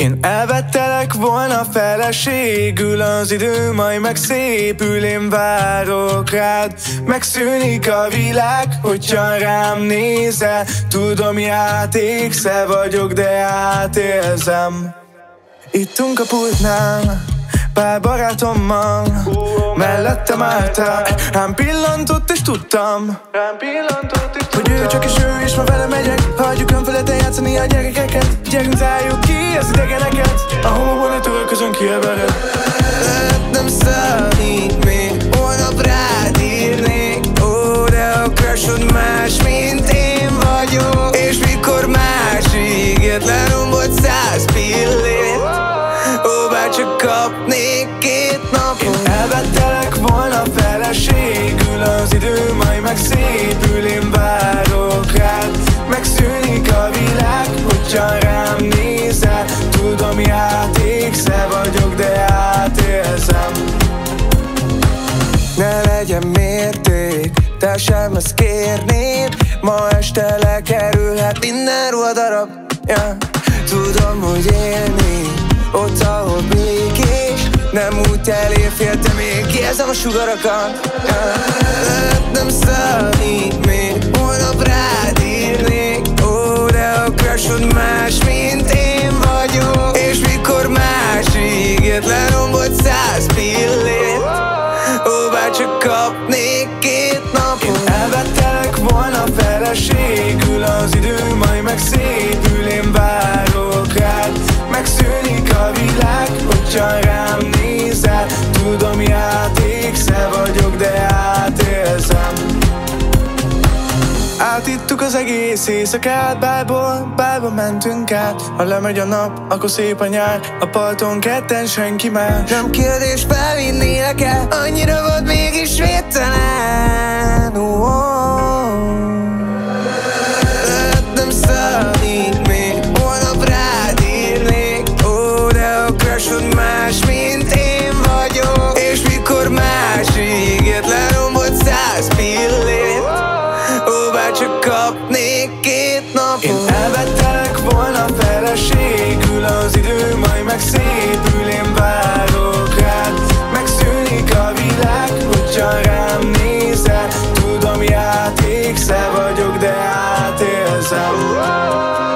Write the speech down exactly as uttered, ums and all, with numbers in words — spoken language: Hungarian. Én elvettelek volna feleségül, az idő majd megszépül, én várok rád. Megszűnik a világ, hogyha rám nézel. Tudom, játékszer vagyok, de átérzem. Ittunk a pultnál, pár barátommal, mellettem álltál. Rám pillantott és tudtam, hogy ő csak is ő is, ma vele megyek. Hagyjuk önfeledten játszani a gyerekeket. Gyerünk, zárjuk ki az idegeneket. A homokban a törölközön kievered. Nem számít még, holnap rád írnék. Ó, de a crushod más, mint én vagyok. És mikor más ígért, lerombolt száz pillét. Ó, bár csak kapnék két napot. Én elvettelek volna feleségül, az idő majd megszépül, én várok rád. Megszűnik a világ, hogyha rám nézel. Tudom, játékszer vagyok, de átérzem. Ne legyen mérték, te sem azt kérnéd. Ma este lekerülhet minden ruhadarab, yeah. Tudom, hogy élni ott, ahol békés. Nem úgy elérféltem még, kijelzem a sugarakat, yeah. Nem számít még, holnap rád írnék. Ó, de a crushod más, mint én vagyok. És mikor más ígért, lerombolt száz pillét. Ó, bár csak kapnék két napot. Én elvettelek volna feleségül, az idő majd megszépül, én várok rád. Megszűnik a világ, hogyha rám nézel. Tudom, játékszer vagyok, de átérzem. Átittuk az egész éjszakát, bárból bárba mentünk át. Ha lemegy a nap, akkor szép a nyár, a parton ketten senki más. Nem kérdés, felvinnélek el, annyira volt mégis védtelen. Oh -oh. Nem számít még, holnap rád írnék. Ó, de a crushod más, mint én vagyok. És mikor más ígért, lerombolt száz pillét. Ó, bár csak kapnék két napot. Én elvettelek volna feleségül, az idő majd megszépül, én várok rád. Megszűnik a világ, hogyha rám nézel. Tudom, játékszer vagyok, de átérzem.